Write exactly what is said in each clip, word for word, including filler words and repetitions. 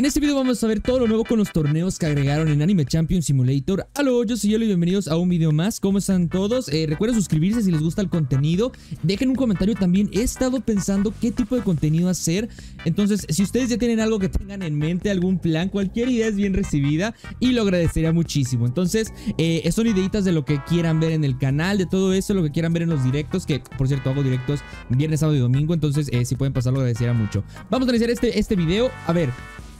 En este video vamos a ver todo lo nuevo con los torneos que agregaron en Anime Champions Simulator. Aló, yo soy Yelo y bienvenidos a un video más. ¿Cómo están todos? Eh, recuerden suscribirse si les gusta el contenido. Dejen un comentario también. He estado pensando qué tipo de contenido hacer. Entonces, si ustedes ya tienen algo que tengan en mente, algún plan, cualquier idea es bien recibida y lo agradecería muchísimo. Entonces, eh, son ideitas de lo que quieran ver en el canal, de todo eso, lo que quieran ver en los directos, que por cierto hago directos viernes, sábado y domingo. Entonces, eh, si pueden pasarlo, agradecería mucho. Vamos a iniciar este, este video. A ver...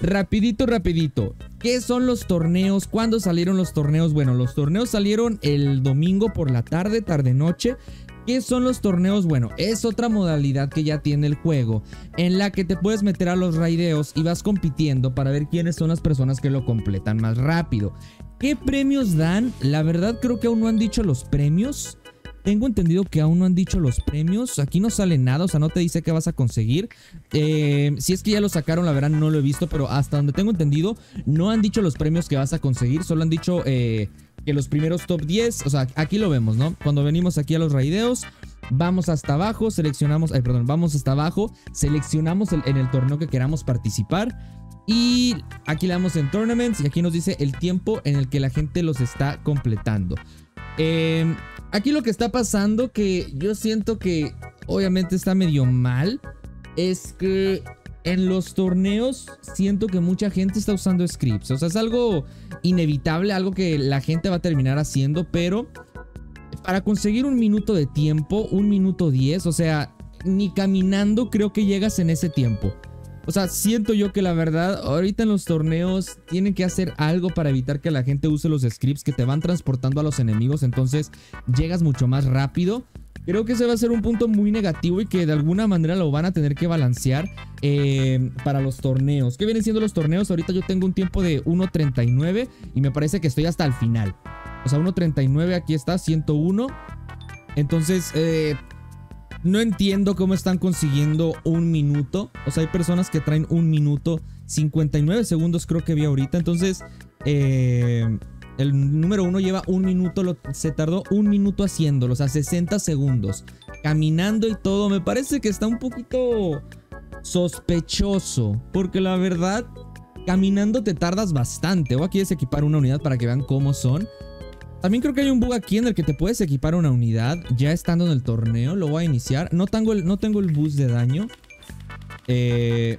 Rapidito, rapidito. ¿Qué son los torneos? ¿Cuándo salieron los torneos? Bueno, los torneos salieron el domingo por la tarde, tarde-noche. ¿Qué son los torneos? Bueno, es otra modalidad que ya tiene el juego, en la que te puedes meter a los raideos y vas compitiendo para ver quiénes son las personas que lo completan más rápido. ¿Qué premios dan? La verdad creo que aún no han dicho los premios. Tengo entendido que aún no han dicho los premios. Aquí no sale nada, o sea, no te dice qué vas a conseguir. eh, Si es que ya lo sacaron, la verdad no lo he visto, pero hasta donde tengo entendido no han dicho los premios que vas a conseguir. Solo han dicho eh, que los primeros top diez, o sea, aquí lo vemos, ¿no? Cuando venimos aquí a los raideos, vamos hasta abajo, seleccionamos, ay, perdón, vamos hasta abajo, seleccionamos el, en el torneo que queramos participar. Y aquí le damos en Tournaments y aquí nos dice el tiempo en el que la gente los está completando. Eh... Aquí lo que está pasando, que yo siento que obviamente está medio mal, es que en los torneos siento que mucha gente está usando scripts. O sea, es algo inevitable, algo que la gente va a terminar haciendo, pero para conseguir un minuto de tiempo, un minuto diez, o sea, ni caminando creo que llegas en ese tiempo. O sea, siento yo que la verdad, ahorita en los torneos tienen que hacer algo para evitar que la gente use los scripts que te van transportando a los enemigos. Entonces, llegas mucho más rápido. Creo que ese va a ser un punto muy negativo y que de alguna manera lo van a tener que balancear eh, para los torneos. ¿Qué vienen siendo los torneos? Ahorita yo tengo un tiempo de uno treinta y nueve y me parece que estoy hasta el final. O sea, uno treinta y nueve, aquí está, ciento uno. Entonces, eh... no entiendo cómo están consiguiendo un minuto. O sea, hay personas que traen un minuto cincuenta y nueve segundos, creo que vi ahorita. Entonces, eh, el número uno lleva un minuto, lo, se tardó un minuto haciéndolo, o sea, sesenta segundos. Caminando y todo, me parece que está un poquito sospechoso, porque la verdad, caminando te tardas bastante. O aquí desequipar una unidad para que vean cómo son. También creo que hay un bug aquí en el que te puedes equipar una unidad ya estando en el torneo. Lo voy a iniciar. No tengo el, no tengo el boost de daño. Eh,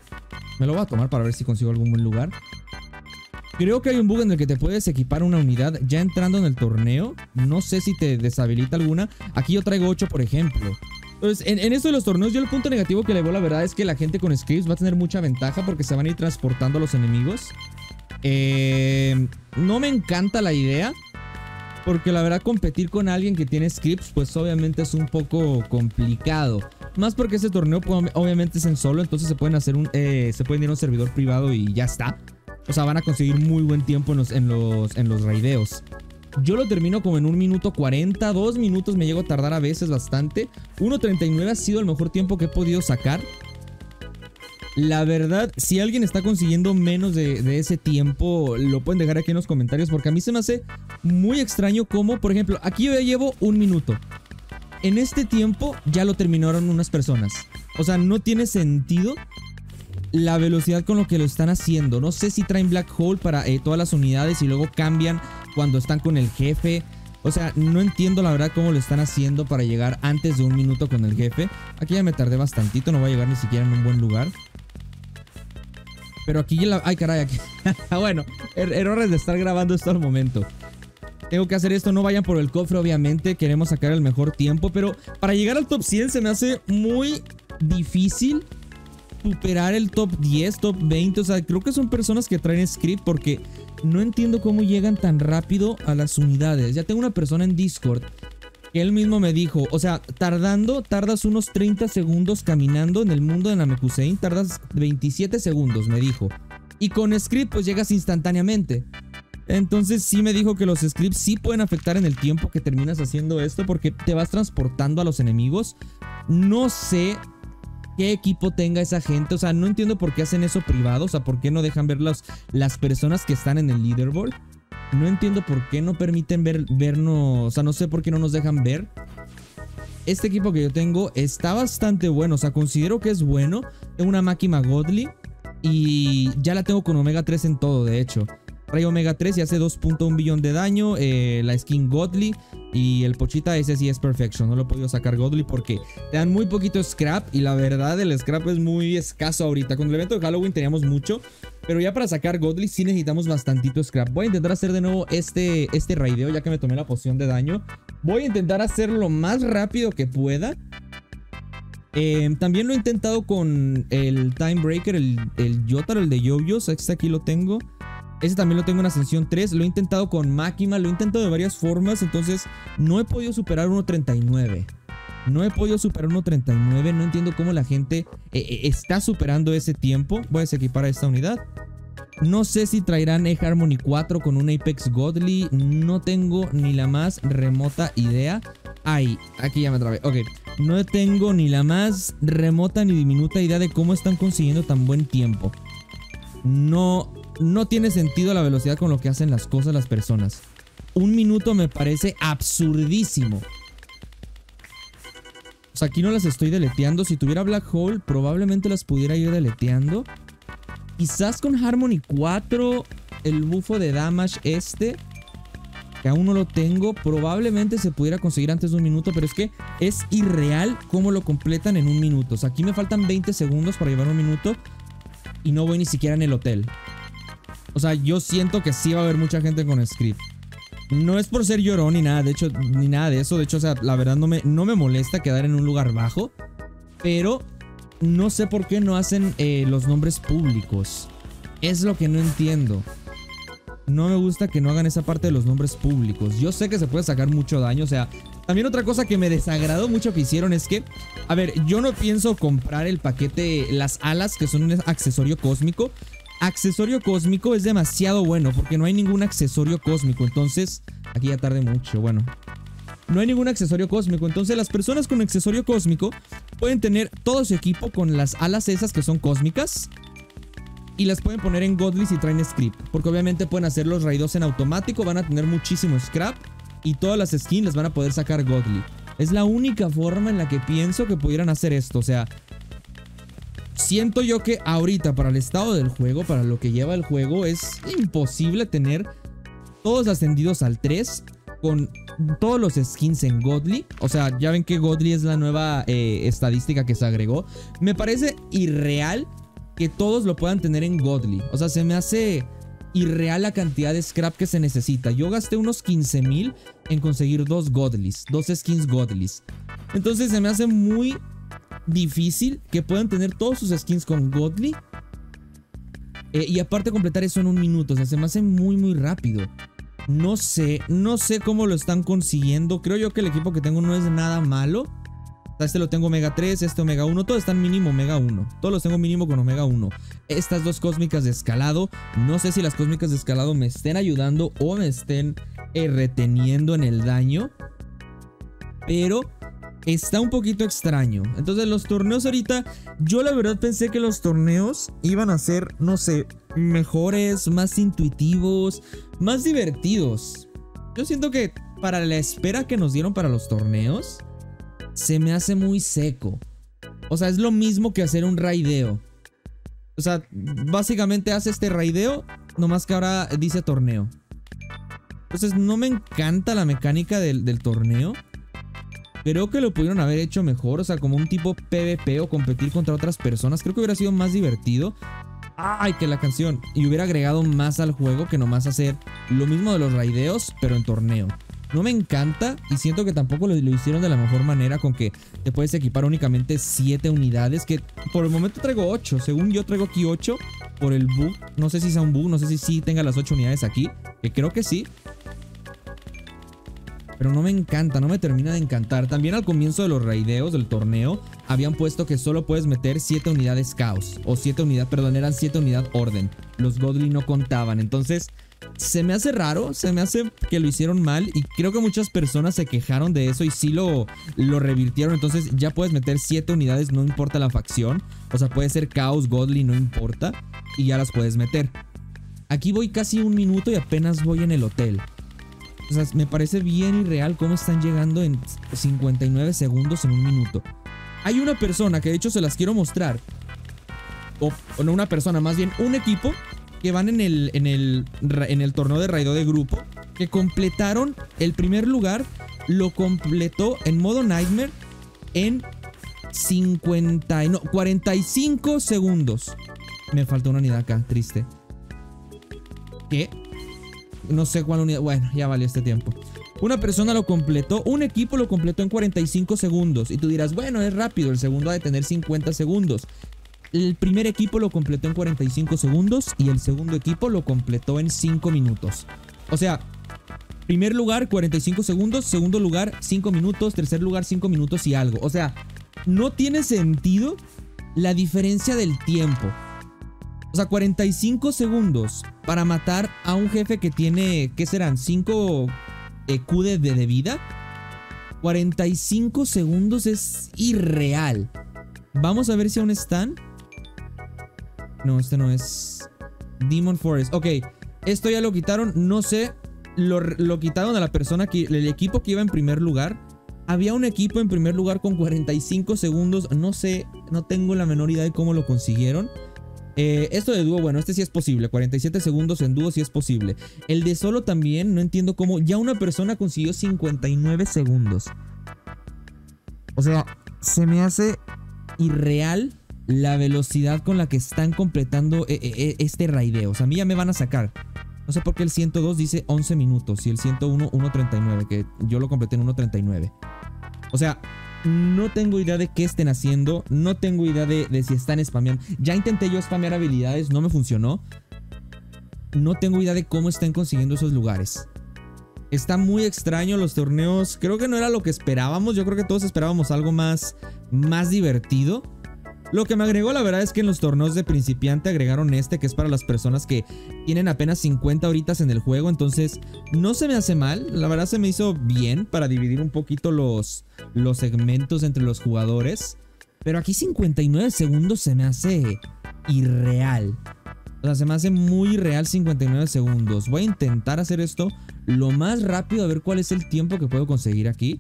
me lo voy a tomar para ver si consigo algún buen lugar. Creo que hay un bug en el que te puedes equipar una unidad ya entrando en el torneo. No sé si te deshabilita alguna. Aquí yo traigo ocho, por ejemplo. Entonces, en, en esto de los torneos, yo el punto negativo que le veo, la verdad, es que la gente con scripts va a tener mucha ventaja porque se van a ir transportando a los enemigos. Eh, no me encanta la idea, porque la verdad competir con alguien que tiene scripts pues obviamente es un poco complicado. Más porque ese torneo pues, obviamente es en solo, entonces se pueden hacer un, eh, se pueden ir a un servidor privado y ya está. O sea, van a conseguir muy buen tiempo en los, en los, en los raideos. Yo lo termino como en un minuto cuarenta, dos minutos me llego a tardar a veces bastante. uno treinta y nueve ha sido el mejor tiempo que he podido sacar. La verdad, si alguien está consiguiendo menos de, de ese tiempo, lo pueden dejar aquí en los comentarios, porque a mí se me hace muy extraño cómo, por ejemplo, aquí yo ya llevo un minuto. En este tiempo ya lo terminaron unas personas. O sea, no tiene sentido la velocidad con lo que lo están haciendo. No sé si traen Black Hole para eh, todas las unidades y luego cambian cuando están con el jefe. O sea, no entiendo la verdad cómo lo están haciendo para llegar antes de un minuto con el jefe. Aquí ya me tardé bastantito, no voy a llegar ni siquiera en un buen lugar. Pero aquí la... ay, caray, aquí... bueno, er errores de estar grabando esto al momento. Tengo que hacer esto, no vayan por el cofre, obviamente. Queremos sacar el mejor tiempo, pero para llegar al top cien se me hace muy difícil superar el top diez, top veinte. O sea, creo que son personas que traen script, porque no entiendo cómo llegan tan rápido a las unidades. Ya tengo una persona en Discord que él mismo me dijo, o sea, tardando, tardas unos treinta segundos caminando en el mundo de Namekusein, tardas veintisiete segundos, me dijo. Y con script, pues llegas instantáneamente. Entonces sí me dijo que los scripts sí pueden afectar en el tiempo que terminas haciendo esto, porque te vas transportando a los enemigos. No sé qué equipo tenga esa gente, o sea, no entiendo por qué hacen eso privado, o sea, por qué no dejan ver los, las personas que están en el leaderboard. No entiendo por qué no permiten ver, vernos, o sea, no sé por qué no nos dejan ver. Este equipo que yo tengo está bastante bueno, o sea, considero que es bueno. Tengo una Makima Godly, Y ya la tengo con Omega tres en todo, de hecho. Trae Omega tres y hace dos punto uno billón de daño. Eh, la skin Godly. Y el Pochita, ese sí es Perfection. No lo he podido sacar Godly porque te dan muy poquito scrap. Y la verdad, el scrap es muy escaso ahorita. Con el evento de Halloween teníamos mucho. Pero ya para sacar Godly sí necesitamos bastantito scrap. Voy a intentar hacer de nuevo este, este raideo ya que me tomé la poción de daño. Voy a intentar hacerlo lo más rápido que pueda. Eh, también lo he intentado con el Time Breaker, el, el Jotaro, el de Jojos. Este aquí lo tengo. Ese también lo tengo en Ascensión tres. Lo he intentado con Makima. Lo he intentado de varias formas. Entonces no he podido superar uno punto treinta y nueve. No he podido superar uno punto treinta y nueve. No entiendo cómo la gente eh, está superando ese tiempo. Voy a desequipar a esta unidad. No sé si traerán Harmony cuatro con un Apex Godly. No tengo ni la más remota idea. Ay, aquí ya me trabé. Ok. No tengo ni la más remota ni diminuta idea de cómo están consiguiendo tan buen tiempo. No, no tiene sentido la velocidad con lo que hacen las cosas las personas. Un minuto me parece absurdísimo. O sea, aquí no las estoy deleteando. Si tuviera Black Hole, probablemente las pudiera ir deleteando. Quizás con Harmony cuatro, el bufo de damage este, que aún no lo tengo, probablemente se pudiera conseguir antes de un minuto. Pero es que es irreal cómo lo completan en un minuto. O sea, aquí me faltan veinte segundos para llevar un minuto. Y no voy ni siquiera en el hotel. O sea, yo siento que sí va a haber mucha gente con script. No es por ser llorón ni nada, de hecho, ni nada de eso. De hecho, o sea, la verdad no me, no me molesta quedar en un lugar bajo. Pero no sé por qué no hacen eh, los nombres públicos. Es lo que no entiendo. No me gusta que no hagan esa parte de los nombres públicos. Yo sé que se puede sacar mucho daño, o sea... También otra cosa que me desagradó mucho que hicieron es que... A ver, yo no pienso comprar el paquete... Las alas, que son un accesorio cósmico. Accesorio cósmico es demasiado bueno, porque no hay ningún accesorio cósmico. Entonces... Aquí ya tardé mucho, bueno... No hay ningún accesorio cósmico. Entonces las personas con accesorio cósmico... Pueden tener todo su equipo con las alas esas que son cósmicas... Y las pueden poner en Godly si traen script. Porque obviamente pueden hacer los raidos en automático. Van a tener muchísimo scrap. Y todas las skins las van a poder sacar Godly. Es la única forma en la que pienso que pudieran hacer esto. O sea, siento yo que ahorita para el estado del juego, para lo que lleva el juego, es imposible tener todos ascendidos al tres con todos los skins en Godly. O sea, ya ven que Godly es la nueva eh, estadística que se agregó. Me parece irreal que todos lo puedan tener en Godly. O sea, se me hace irreal la cantidad de scrap que se necesita. Yo gasté unos quince mil en conseguir dos Godlys, dos skins Godlys. Entonces se me hace muy difícil que puedan tener todos sus skins con Godly. Eh, y aparte completar eso en un minuto. O sea, se me hace muy muy rápido. No sé, no sé cómo lo están consiguiendo. Creo yo que el equipo que tengo no es nada malo. Este lo tengo Omega tres, este Omega uno. Todos están mínimo Omega uno. Todos los tengo mínimo con Omega uno. Estas dos cósmicas de escalado. No sé si las cósmicas de escalado me estén ayudando o me estén eh, reteniendo en el daño. Pero está un poquito extraño. Entonces los torneos ahorita... Yo la verdad pensé que los torneos iban a ser, no sé, mejores, más intuitivos, más divertidos. Yo siento que para la espera que nos dieron para los torneos... Se me hace muy seco. O sea, es lo mismo que hacer un raideo. O sea, básicamente hace este raideo, nomás que ahora dice torneo. Entonces no me encanta la mecánica del, del torneo. Creo que lo pudieron haber hecho mejor. O sea, como un tipo PvP o competir contra otras personas. Creo que hubiera sido más divertido. Ay, que la canción. Y hubiera agregado más al juego que nomás hacer lo mismo de los raideos, pero en torneo. No me encanta y siento que tampoco lo, lo hicieron de la mejor manera con que te puedes equipar únicamente siete unidades. Que por el momento traigo ocho. Según yo traigo aquí ocho por el bug. No sé si sea un bug, no sé si sí tenga las ocho unidades aquí. Que creo que sí. Pero no me encanta, no me termina de encantar. También al comienzo de los raideos del torneo habían puesto que solo puedes meter siete unidades caos. O siete unidades, perdón, eran siete unidades orden. Los Godly no contaban, entonces... Se me hace raro, se me hace que lo hicieron mal y creo que muchas personas se quejaron de eso y sí lo, lo revirtieron. Entonces ya puedes meter siete unidades, no importa la facción. O sea, puede ser Chaos, Godly, no importa y ya las puedes meter. Aquí voy casi un minuto y apenas voy en el hotel. O sea, me parece bien irreal cómo están llegando en cincuenta y nueve segundos en un minuto. Hay una persona que de hecho se las quiero mostrar. o, o no una persona, más bien un equipo que van en el, en el, en el torneo de raideo de grupo, que completaron el primer lugar, lo completó en modo Nightmare en cincuenta, no, cuarenta y cinco segundos. Me faltó una unidad acá, triste. ¿Qué? No sé cuál unidad, bueno, ya valió este tiempo. Una persona lo completó, un equipo lo completó en cuarenta y cinco segundos. Y tú dirás, bueno, es rápido, el segundo ha de tener cincuenta segundos. El primer equipo lo completó en cuarenta y cinco segundos y el segundo equipo lo completó en cinco minutos. O sea, primer lugar cuarenta y cinco segundos, segundo lugar cinco minutos, tercer lugar cinco minutos y algo. O sea, no tiene sentido la diferencia del tiempo. O sea, cuarenta y cinco segundos para matar a un jefe que tiene, ¿qué serán? cinco E Q de, de vida. cuarenta y cinco segundos es irreal. Vamos a ver si aún están. No, este no es. Demon Forest. Ok, esto ya lo quitaron. No sé. Lo, lo quitaron a la persona que. El equipo que iba en primer lugar. Había un equipo en primer lugar con cuarenta y cinco segundos. No sé. No tengo la menor idea de cómo lo consiguieron. Eh, esto de dúo, bueno, este sí es posible. cuarenta y siete segundos en dúo sí es posible. El de solo también. No entiendo cómo. Ya una persona consiguió cincuenta y nueve segundos. O sea, se me hace irreal la velocidad con la que están completando este raideo. O sea, a mí ya me van a sacar. No sé por qué el ciento dos dice once minutos y el ciento uno, uno treinta y nueve, que yo lo completé en uno treinta y nueve. O sea, no tengo idea de qué estén haciendo. No tengo idea de, de si están spameando. Ya intenté yo spamear habilidades, no me funcionó. No tengo idea de cómo están consiguiendo esos lugares. Está muy extraño los torneos. Creo que no era lo que esperábamos. Yo creo que todos esperábamos algo más, más divertido. Lo que me agregó, la verdad, es que en los torneos de principiante agregaron este, que es para las personas que tienen apenas cincuenta horitas en el juego. Entonces, no se me hace mal. La verdad, se me hizo bien para dividir un poquito los, los segmentos entre los jugadores. Pero aquí cincuenta y nueve segundos se me hace irreal. O sea, se me hace muy real cincuenta y nueve segundos. Voy a intentar hacer esto lo más rápido, a ver cuál es el tiempo que puedo conseguir aquí.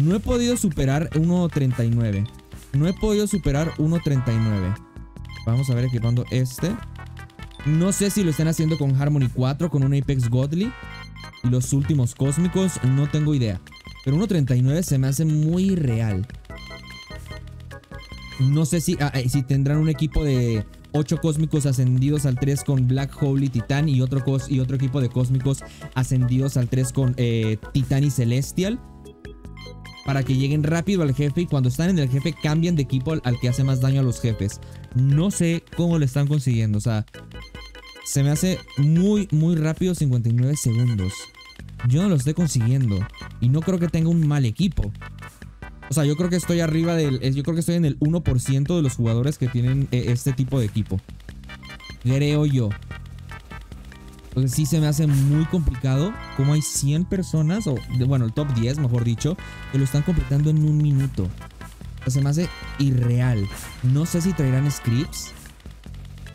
No he podido superar uno treinta y nueve. No he podido superar uno treinta y nueve. Vamos a ver equipando este. No sé si lo están haciendo con Harmony cuatro, con un Apex Godly. Los últimos cósmicos, no tengo idea. Pero uno treinta y nueve se me hace muy real. No sé si, ah, si tendrán un equipo de ocho cósmicos ascendidos al tres con Black Hole y Titan, y otro, cos y otro equipo de cósmicos ascendidos al tres con eh, Titan y Celestial, para que lleguen rápido al jefe, y cuando están en el jefe cambian de equipo al, al que hace más daño a los jefes. No sé cómo lo están consiguiendo. O sea, se me hace muy muy rápido cincuenta y nueve segundos. Yo no lo estoy consiguiendo y no creo que tenga un mal equipo. O sea, yo creo que estoy arriba del... Yo creo que estoy en el uno por ciento de los jugadores que tienen este tipo de equipo. Creo yo. Entonces sí se me hace muy complicado. Como hay cien personas, o bueno, el top diez, mejor dicho, que lo están completando en un minuto. O sea, se me hace irreal. No sé si traerán scripts.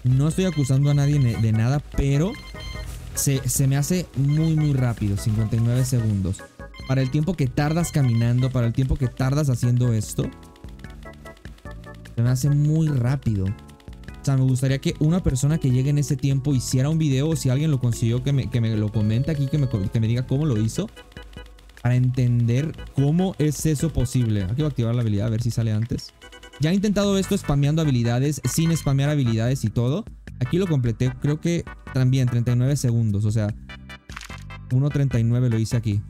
No estoy acusando a nadie de nada, pero se, se me hace muy, muy rápido. cincuenta y nueve segundos. Para el tiempo que tardas caminando, para el tiempo que tardas haciendo esto, se me hace muy rápido. O sea, me gustaría que una persona que llegue en ese tiempo hiciera un video, o si alguien lo consiguió, que me, que me lo comente aquí, que me, que me diga cómo lo hizo, para entender cómo es eso posible. Aquí voy a activar la habilidad, a ver si sale antes. Ya he intentado esto spameando habilidades, sin spamear habilidades y todo. Aquí lo completé, creo que también treinta y nueve segundos. O sea, uno treinta y nueve lo hice aquí.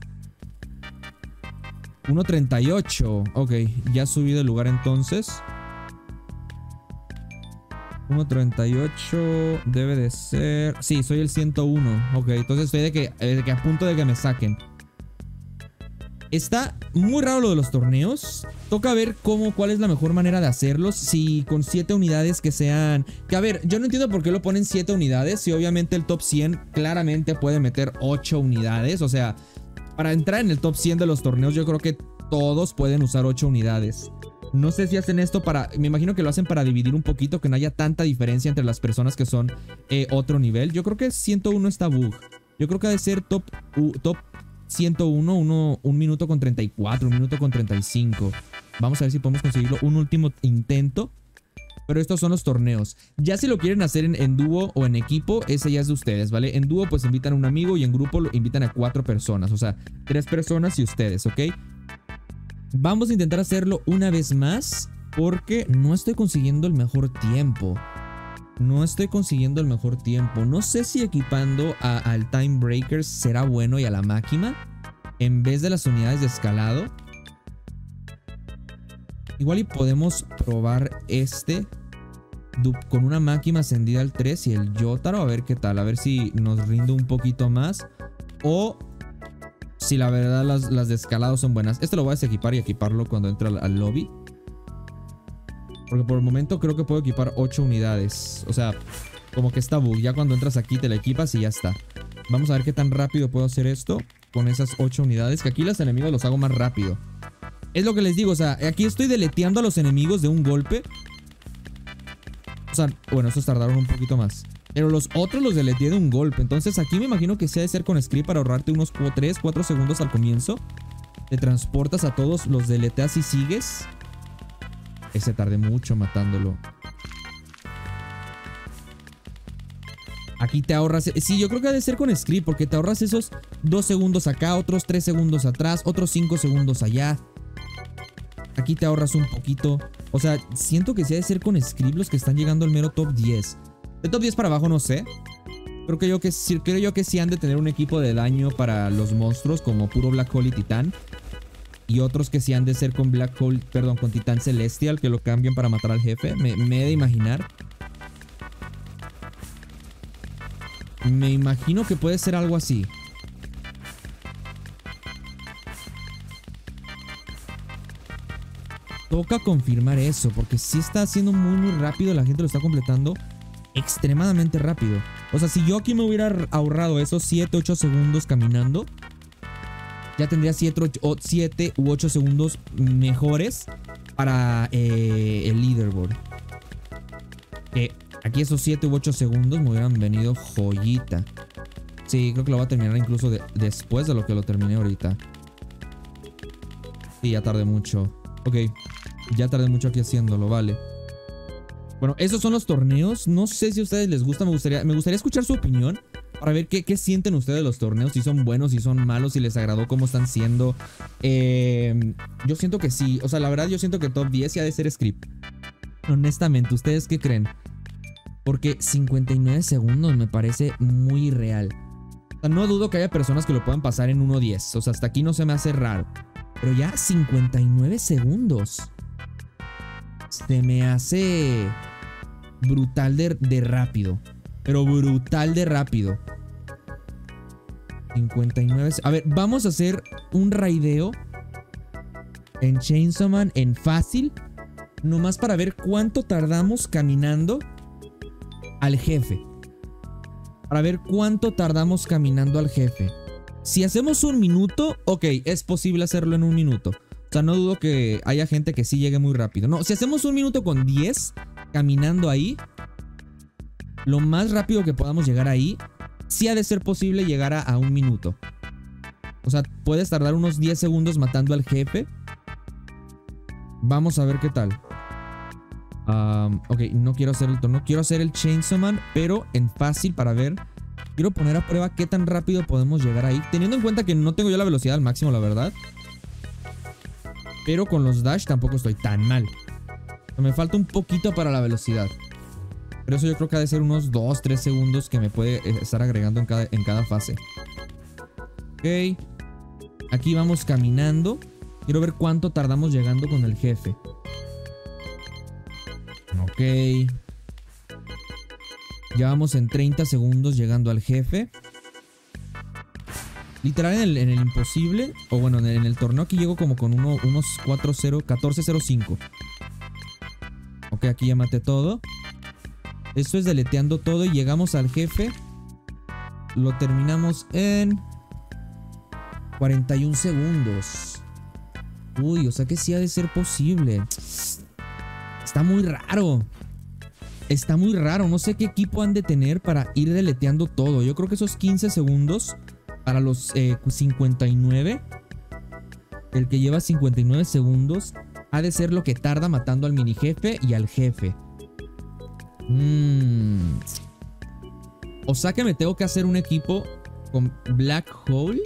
uno treinta y ocho. Ok, ya subí de lugar entonces. uno treinta y ocho debe de ser... Sí, soy el ciento uno. Ok, entonces estoy de que, de que a punto de que me saquen. Está muy raro lo de los torneos. Toca ver cómo, cuál es la mejor manera de hacerlos. Si con siete unidades que sean... Que a ver, yo no entiendo por qué lo ponen siete unidades. Si obviamente el top cien claramente puede meter ocho unidades. O sea... Para entrar en el top cien de los torneos, yo creo que todos pueden usar ocho unidades. No sé si hacen esto para... Me imagino que lo hacen para dividir un poquito, que no haya tanta diferencia entre las personas que son eh, otro nivel. Yo creo que ciento uno está bug. Yo creo que ha de ser top, uh, top ciento uno, uno, un minuto con treinta y cuatro, un minuto con treinta y cinco. Vamos a ver si podemos conseguirlo. Un último intento. pero estos son los torneos. Ya si lo quieren hacer en, en dúo o en equipo, ese ya es de ustedes, ¿vale? En dúo pues invitan a un amigo y en grupo lo invitan a cuatro personas, o sea, tres personas y ustedes, ¿ok? Vamos a intentar hacerlo una vez más porque no estoy consiguiendo el mejor tiempo. No estoy consiguiendo el mejor tiempo. No sé si equipando a, al Time Breaker será bueno y a la Makima en vez de las unidades de escalado. Igual y podemos probar este con una Makima ascendida al tres y el Jotaro. A ver qué tal. A ver si nos rinde un poquito más. O si la verdad las, las de escalado son buenas. Este lo voy a desequipar y equiparlo cuando entre al, al lobby. Porque por el momento creo que puedo equipar ocho unidades. O sea, como que está bug. Ya cuando entras aquí te la equipas y ya está. Vamos a ver qué tan rápido puedo hacer esto con esas ocho unidades. Que aquí los enemigos los hago más rápido. Es lo que les digo, o sea, aquí estoy deleteando a los enemigos de un golpe. O sea, bueno, estos tardaron un poquito más. Pero los otros los deleteé de un golpe. Entonces aquí me imagino que se ha de ser con script para ahorrarte unos tres, cuatro segundos al comienzo. Te transportas a todos, los deleteas y sigues. Ese tardé mucho matándolo. Aquí te ahorras... Sí, yo creo que ha de ser con script porque te ahorras esos dos segundos acá, otros tres segundos atrás, otros cinco segundos allá. Aquí te ahorras un poquito. O sea, siento que sí ha de ser con script los que están llegando al mero top diez. De top diez para abajo no sé. Creo que yo que, creo yo que sí han de tener un equipo de daño para los monstruos como puro Black Hole y Titan. Y otros que sí han de ser con Black Hole, perdón, con Titán Celestial, que lo cambian para matar al jefe. Me, me he de imaginar. Me imagino que puede ser algo así. Toca confirmar eso, porque sí está haciendo muy muy rápido. La gente lo está completando extremadamente rápido. O sea, si yo aquí me hubiera ahorrado esos siete, ocho segundos caminando, ya tendría siete u ocho segundos mejores para eh, el leaderboard. Que eh, aquí esos siete u ocho segundos me hubieran venido joyita. Sí, creo que lo voy a terminar incluso de, después de lo que lo terminé ahorita. Sí, ya tardé mucho. Ok. Ya tardé mucho aquí haciéndolo, vale. Bueno, esos son los torneos. No sé si a ustedes les gusta. Me gustaría, me gustaría escuchar su opinión para ver qué, qué sienten ustedes de los torneos. Si son buenos, si son malos, si les agradó cómo están siendo. Eh, yo siento que sí. O sea, la verdad yo siento que top diez ya ha de ser script. Honestamente, ¿ustedes qué creen? Porque cincuenta y nueve segundos me parece muy real. O sea, no dudo que haya personas que lo puedan pasar en uno diez. O sea, hasta aquí no se me hace raro. Pero ya cincuenta y nueve segundos. Se me hace brutal de, de rápido. Pero brutal de rápido. cincuenta y nueve. A ver, vamos a hacer un raideo en Chainsaw Man en fácil. Nomás para ver cuánto tardamos caminando al jefe. Para ver cuánto tardamos caminando al jefe. Si hacemos un minuto, ok, es posible hacerlo en un minuto. O sea, no dudo que haya gente que sí llegue muy rápido. No, si hacemos un minuto con diez caminando ahí, lo más rápido que podamos llegar ahí, sí ha de ser posible llegar a, a un minuto. O sea, puedes tardar unos diez segundos matando al jefe. Vamos a ver qué tal. Um, ok, no quiero hacer el torneo. Quiero hacer el Chainsaw Man, pero en fácil para ver... Quiero poner a prueba qué tan rápido podemos llegar ahí. Teniendo en cuenta que no tengo yo la velocidad al máximo, la verdad. Pero con los dash tampoco estoy tan mal. Me falta un poquito para la velocidad. Pero eso yo creo que ha de ser unos dos, tres segundos que me puede estar agregando en cada, en cada fase. Ok. Aquí vamos caminando. Quiero ver cuánto tardamos llegando con el jefe. Ok. Ya vamos en treinta segundos llegando al jefe. Literal en el, en el imposible. O bueno, en el, en el torneo aquí llego como con uno, unos cuatro cero, catorce cero cinco. Ok, aquí ya maté todo. Esto es deleteando todo y llegamos al jefe. Lo terminamos en cuarenta y uno segundos. Uy, o sea que sí ha de ser posible. Está muy raro. Está muy raro, no sé qué equipo han de tener para ir deleteando todo. Yo creo que esos quince segundos para los eh, cincuenta y nueve. El que lleva cincuenta y nueve segundos ha de ser lo que tarda matando al mini jefe y al jefe. Mm. O sea que me tengo que hacer un equipo con Black Hole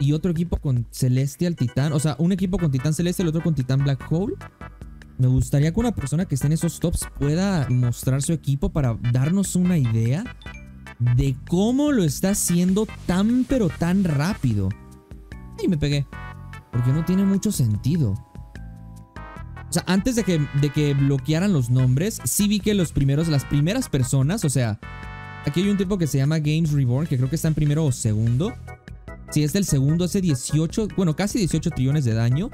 y otro equipo con Celestial Titan. O sea, un equipo con Titan Celestial, otro con Titan Black Hole. Me gustaría que una persona que esté en esos tops pueda mostrar su equipo para darnos una idea de cómo lo está haciendo tan pero tan rápido. Y me pegué, porque no tiene mucho sentido. O sea, antes de que, de que bloquearan los nombres, sí vi que los primeros, las primeras personas, o sea, aquí hay un tipo que se llama Games Reborn, que creo que está en primero o segundo. Si es del segundo, hace dieciocho, bueno, casi dieciocho trillones de daño.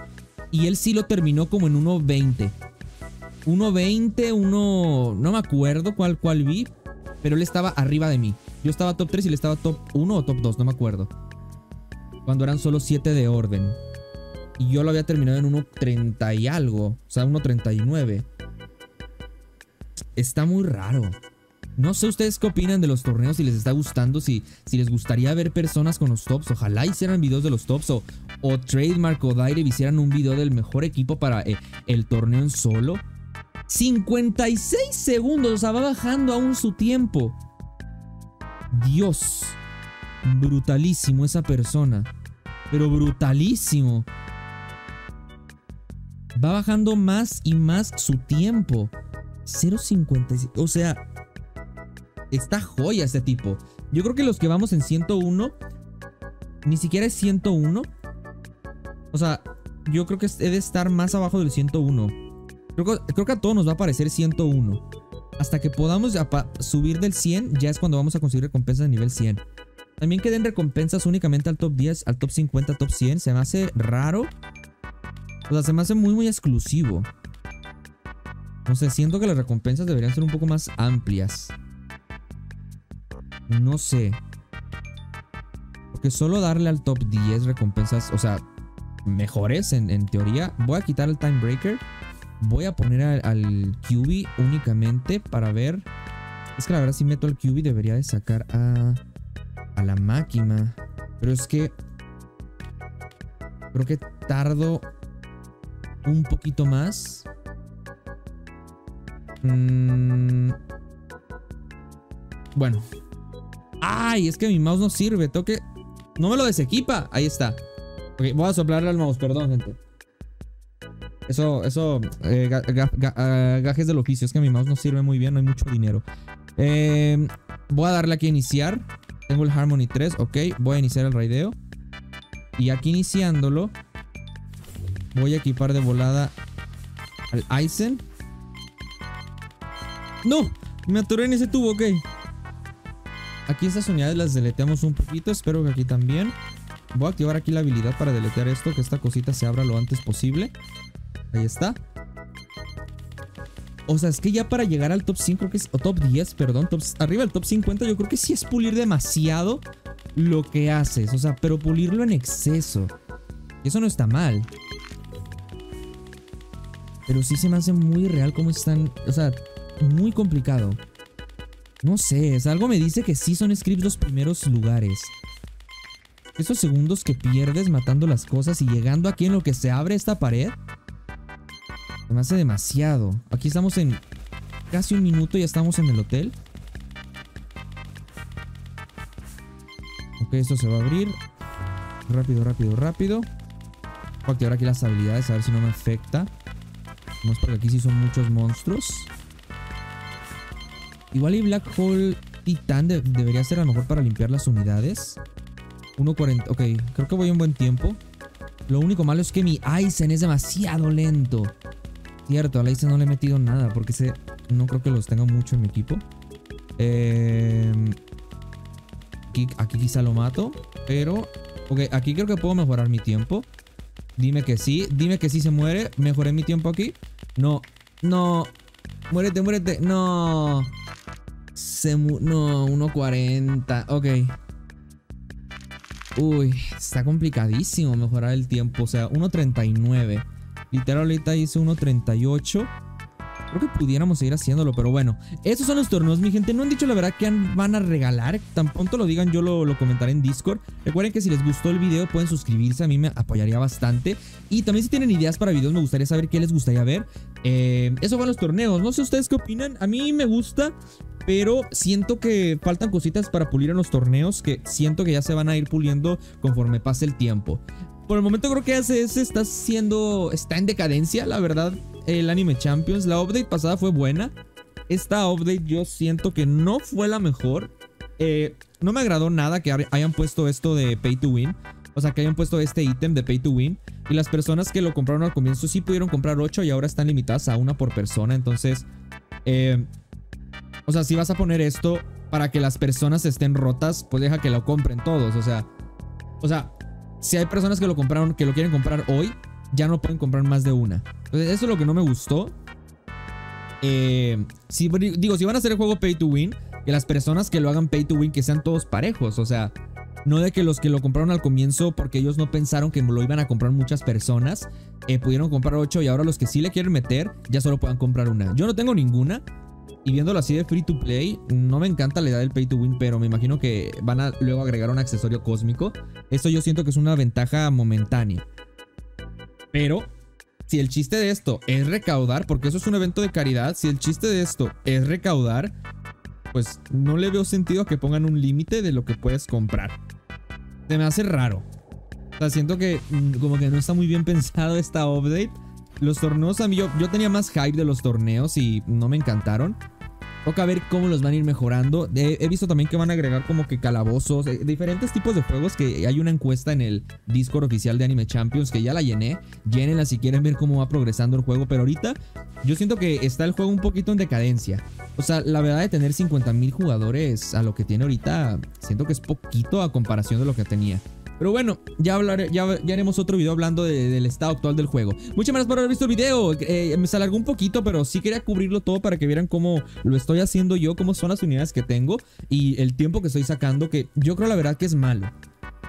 Y él sí lo terminó como en uno veinte. uno veinte, uno... No me acuerdo cuál, cuál vi. Pero él estaba arriba de mí. Yo estaba top tres y él estaba top uno o top dos. No me acuerdo. Cuando eran solo siete de orden. Y yo lo había terminado en uno treinta y algo. O sea, uno treinta y nueve. Está muy raro. No sé ustedes qué opinan de los torneos. Si les está gustando. Si, si les gustaría ver personas con los tops. Ojalá hicieran videos de los tops. O... O Trademark o Daire hicieran un video del mejor equipo para eh, el torneo en solo. cincuenta y seis segundos. O sea, va bajando aún su tiempo. Dios. Brutalísimo esa persona. Pero brutalísimo. Va bajando más y más su tiempo. cero cincuenta y seis. O sea, está joya este tipo. Yo creo que los que vamos en ciento uno. Ni siquiera es ciento uno. O sea, yo creo que he de estar más abajo del ciento uno. Creo que, creo que a todos nos va a aparecer ciento uno. Hasta que podamos subir del cien, ya es cuando vamos a conseguir recompensas de nivel cien. También que den recompensas únicamente al top diez, al top cincuenta, al top cien. Se me hace raro. O sea, se me hace muy, muy exclusivo. No sé, siento que las recompensas deberían ser un poco más amplias. No sé. Porque solo darle al top diez recompensas, o sea... mejores en, en teoría. Voy a quitar el Time Breaker. Voy a poner al, al Q B únicamente para ver. Es que la verdad si meto al Q B debería de sacar a, a la Makima. Pero es que creo que tardo un poquito más. mm. Bueno. Ay, es que mi mouse no sirve. Tengo que... No me lo desequipa. Ahí está. Ok, voy a soplarle al mouse, perdón, gente. Eso, eso, eh, ga, ga, ga, uh, gajes del oficio. Es que mi mouse no sirve muy bien, no hay mucho dinero. eh, Voy a darle aquí a iniciar. Tengo el Harmony tres, ok. Voy a iniciar el raideo. Y aquí iniciándolo voy a equipar de volada al Aizen. ¡No! Me atoré en ese tubo, ok. Aquí estas unidades las deleteamos un poquito. Espero que aquí también. Voy a activar aquí la habilidad para deletear esto. Que esta cosita se abra lo antes posible. Ahí está. O sea, es que ya para llegar al top cinco, creo que es, o top diez, perdón, top, arriba del top cincuenta, yo creo que sí es pulir demasiado lo que haces. O sea, pero pulirlo en exceso. Y eso no está mal. Pero sí se me hace muy real cómo están. O sea, muy complicado. No sé, o sea, algo me dice que sí son scripts los primeros lugares. Esos segundos que pierdes matando las cosas y llegando aquí en lo que se abre esta pared. Se me hace demasiado. Aquí estamos en casi un minuto y ya estamos en el hotel. Ok, esto se va a abrir. Rápido, rápido, rápido. Voy a activar aquí las habilidades a ver si no me afecta. Vamos porque aquí sí son muchos monstruos. Igual y Black Hole Titan de- debería ser a lo mejor para limpiar las unidades. uno cuarenta, ok, creo que voy un buen tiempo. Lo único malo es que mi Aizen es demasiado lento. Cierto, al Aizen no le he metido nada porque ese no creo que los tenga mucho en mi equipo. eh, aquí, aquí quizá lo mato. Pero, ok, aquí creo que puedo mejorar mi tiempo. Dime que sí, dime que sí se muere. Mejoré mi tiempo aquí. No, no, muérete, muérete. No, se mu no, uno cuarenta, ok. Uy, está complicadísimo mejorar el tiempo. O sea, uno treinta y nueve. Literal ahorita hice uno treinta y ocho. Creo que pudiéramos seguir haciéndolo, pero bueno. Esos son los torneos, mi gente. No han dicho la verdad que van a regalar. Tan pronto lo digan, yo lo, lo comentaré en Discord. Recuerden que si les gustó el video pueden suscribirse. A mí me apoyaría bastante. Y también si tienen ideas para videos, me gustaría saber qué les gustaría ver. Eh, eso van los torneos. No sé ustedes qué opinan. A mí me gusta, pero siento que faltan cositas para pulir en los torneos, que siento que ya se van a ir puliendo conforme pase el tiempo. Por el momento creo que A C S está siendo... está en decadencia, la verdad, el Anime Champions. La update pasada fue buena. Esta update yo siento que no fue la mejor. Eh, no me agradó nada que hayan puesto esto de Pay to Win. O sea, que hayan puesto este ítem de Pay to Win. Y las personas que lo compraron al comienzo sí pudieron comprar ocho y ahora están limitadas a una por persona. Entonces... Eh, o sea, si vas a poner esto para que las personas estén rotas, pues deja que lo compren todos. O sea, o sea, si hay personas que lo compraron, que lo quieren comprar hoy, ya no pueden comprar más de una. Entonces, eso es lo que no me gustó. Eh, si, digo, si van a hacer el juego Pay to Win, que las personas que lo hagan Pay to Win, que sean todos parejos. O sea, no de que los que lo compraron al comienzo, porque ellos no pensaron que lo iban a comprar muchas personas, eh, pudieron comprar ocho y ahora los que sí le quieren meter, ya solo puedan comprar una. Yo no tengo ninguna. Y viéndolo así de free to play, no me encanta la idea del pay to win, pero me imagino que van a luego agregar un accesorio cósmico. Esto yo siento que es una ventaja momentánea. Pero, si el chiste de esto es recaudar, porque eso es un evento de caridad, si el chiste de esto es recaudar, pues no le veo sentido a que pongan un límite de lo que puedes comprar. Se me hace raro. O sea, siento que como que no está muy bien pensado esta update. Los torneos, a mí yo, yo tenía más hype de los torneos y no me encantaron. Toca ver cómo los van a ir mejorando. He, he visto también que van a agregar como que calabozos, eh, diferentes tipos de juegos. Que hay una encuesta en el Discord oficial de Anime Champions que ya la llené. Llénenla si quieren ver cómo va progresando el juego. Pero ahorita yo siento que está el juego un poquito en decadencia. O sea, la verdad de tener cincuenta mil jugadores a lo que tiene ahorita, siento que es poquito a comparación de lo que tenía. Pero bueno, ya, hablaré, ya, ya haremos otro video hablando de, del estado actual del juego. Muchas gracias por haber visto el video. Eh, me se alargó un poquito, pero sí quería cubrirlo todo para que vieran cómo lo estoy haciendo yo, cómo son las unidades que tengo y el tiempo que estoy sacando, que yo creo la verdad que es malo.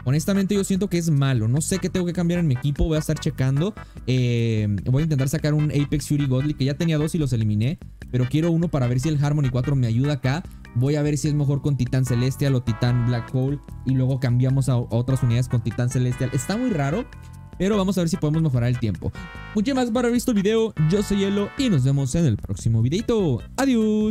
Honestamente yo siento que es malo. No sé qué tengo que cambiar en mi equipo. Voy a estar checando. eh, Voy a intentar sacar un Apex Fury Godly, que ya tenía dos y los eliminé, pero quiero uno para ver si el Harmony cuatro me ayuda acá. Voy a ver si es mejor con Titan Celestial o Titan Black Hole, y luego cambiamos a, a otras unidades con Titan Celestial. Está muy raro, pero vamos a ver si podemos mejorar el tiempo. Muchas gracias por haber visto el video. Yo soy Elo y nos vemos en el próximo videito. Adiós.